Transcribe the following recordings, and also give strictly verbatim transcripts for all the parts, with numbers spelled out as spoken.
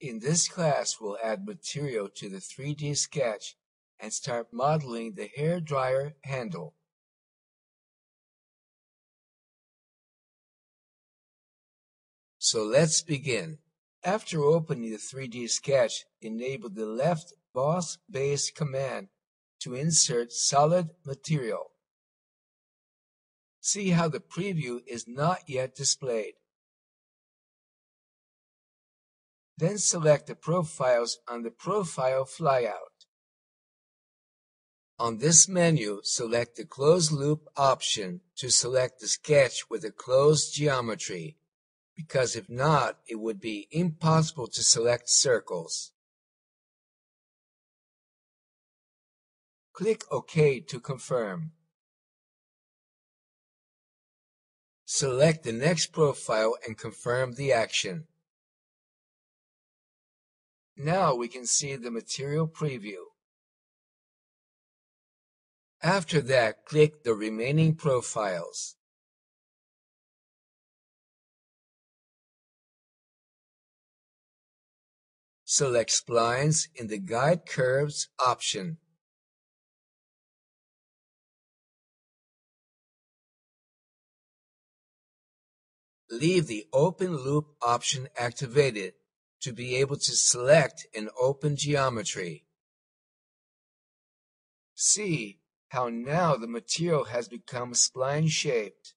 In this class, we'll add material to the three D sketch and start modeling the hairdryer handle. So let's begin. After opening the three D sketch, enable the left boss/base command to insert solid material. See how the preview is not yet displayed. Then select the profiles on the profile flyout. On this menu, select the closed loop option to select the sketch with a closed geometry, because if not, it would be impossible to select circles. Click OK to confirm. Select the next profile and confirm the action. Now we can see the material preview. After that, click the remaining profiles. Select splines in the Guide Curves option. Leave the Open Loop option activated to be able to select an open geometry. See how now the material has become spline-shaped.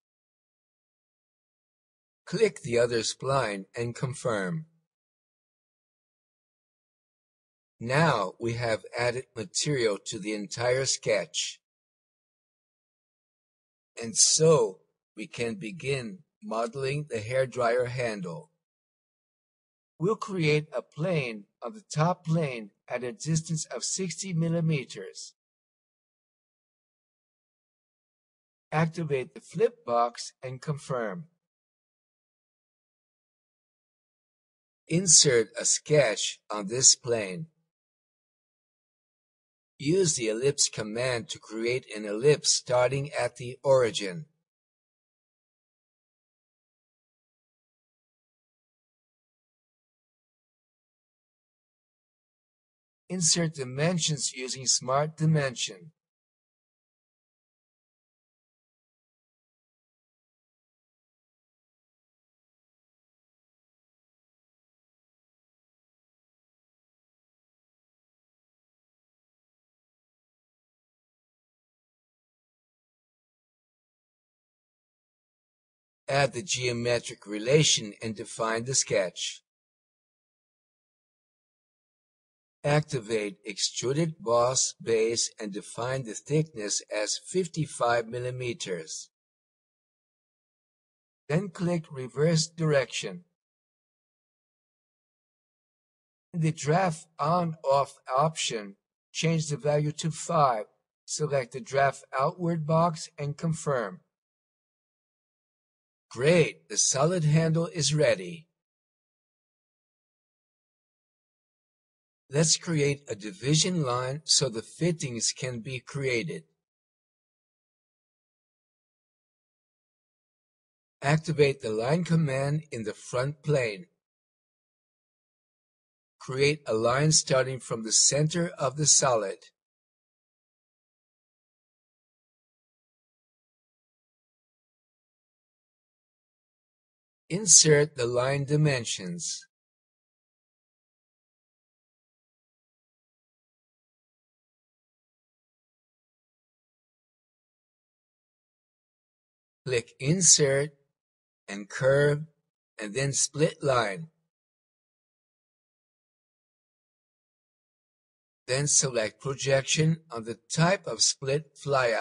Click the other spline and confirm. Now we have added material to the entire sketch. And so we can begin modeling the hairdryer handle. We'll create a plane on the top plane at a distance of sixty millimeters. Activate the flip box and confirm. Insert a sketch on this plane. Use the ellipse command to create an ellipse starting at the origin. Insert dimensions using Smart Dimension. Add the geometric relation and define the sketch. Activate Extruded Boss Base and define the thickness as fifty-five millimeters. Then click Reverse Direction. In the Draft On/Off option, change the value to five. Select the Draft Outward box and confirm. Great! The solid handle is ready. Let's create a division line so the fittings can be created. Activate the line command in the front plane. Create a line starting from the center of the solid. Insert the line dimensions. Click Insert and Curve and then Split Line. Then select Projection on the type of split flyout.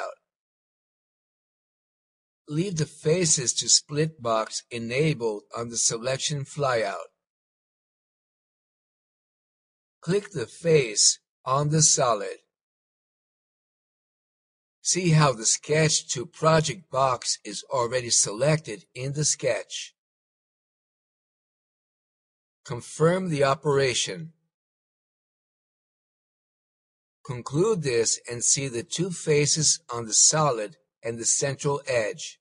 Leave the Faces to Split box enabled on the selection flyout. Click the face on the solid. See how the Sketch to Project box is already selected in the sketch. Confirm the operation. Conclude this and see the two faces on the solid and the central edge.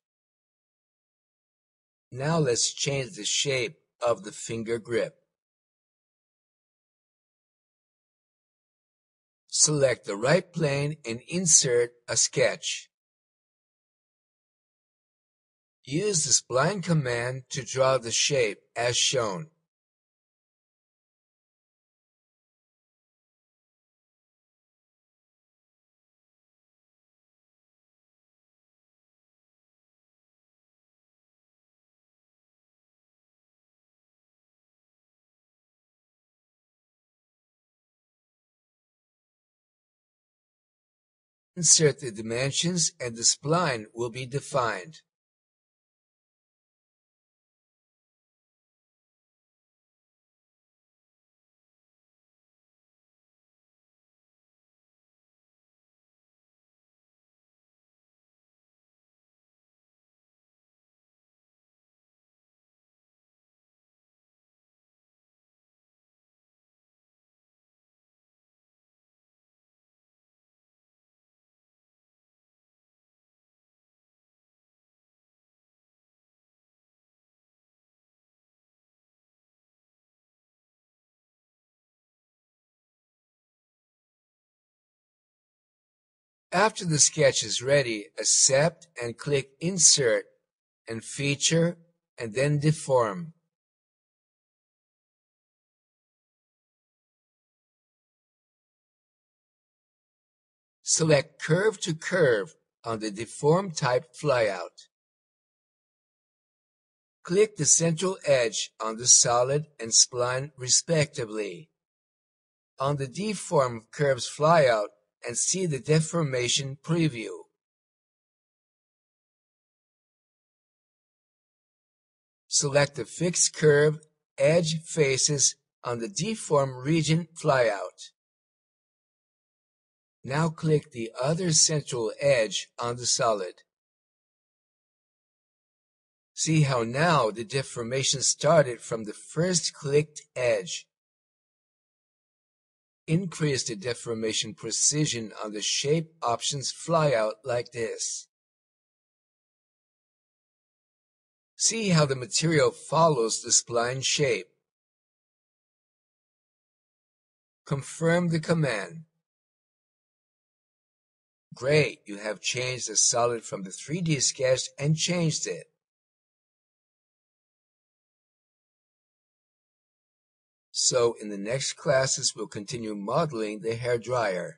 Now let's change the shape of the finger grip. Select the right plane and insert a sketch. Use the spline command to draw the shape as shown. Insert the dimensions and the spline will be defined. After the sketch is ready, accept and click Insert and Feature and then Deform. Select Curve to Curve on the Deform type flyout. Click the central edge on the solid and spline respectively. On the Deform Curves flyout, and see the deformation preview. Select the fixed curve edge faces on the Deform region flyout. Now click the other central edge on the solid. See how now the deformation started from the first clicked edge. Increase the deformation precision on the Shape Options flyout like this. See how the material follows the spline shape. Confirm the command. Great, you have changed the solid from the three D sketch and changed it. So in the next classes, we'll continue modeling the hairdryer.